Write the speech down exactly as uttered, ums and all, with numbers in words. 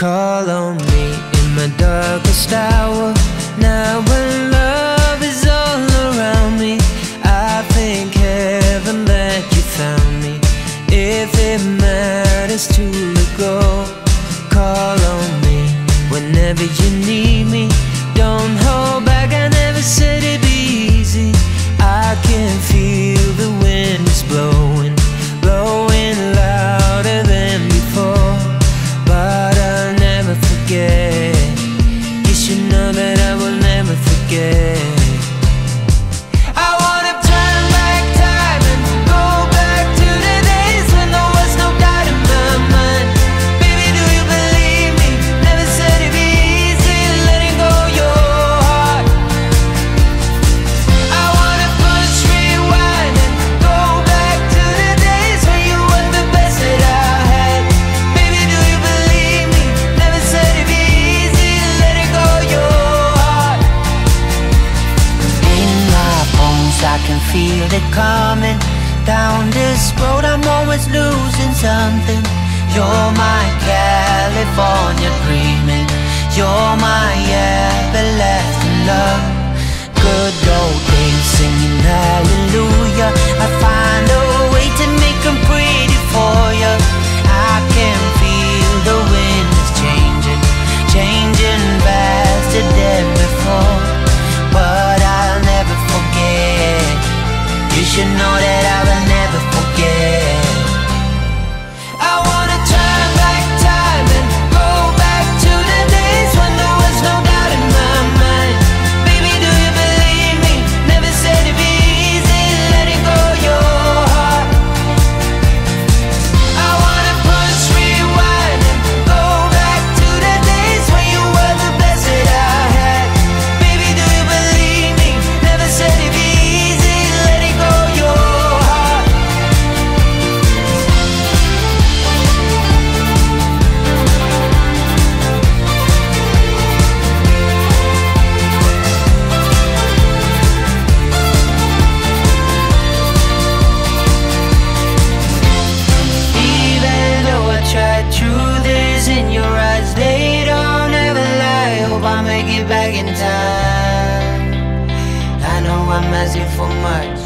Call on me in my darkest hour. Now when love is all around me, I thank heaven that you found me. If it matters to let go, call on me whenever you need me. Don't hold back, I never said it'd be easy. I can feel the wind is blowing, blowing louder than before. But I'll never forget. You should know that I will never forget. Feel it coming down this road. I'm always losing something. You're my California dreaming. You're my everlasting love. Good old days singing hallelujah. I find a way to make them pretty for you. I can feel the wind is changing, changing faster than before. But I'll never forget. You should know that I will never forget. I wanna turn back time and go back to the days when there was no doubt in my mind. Baby, do you believe me? Never said it'd be easy, letting go your heart. I wanna push rewind and go back to the days when you were the best that I had. Baby, do you believe me? Never said it'd be easy, letting go your heart. Even though I tried, truth is in your eyes. They don't ever lie. Hope I make it back in time. I know I'm asking for much.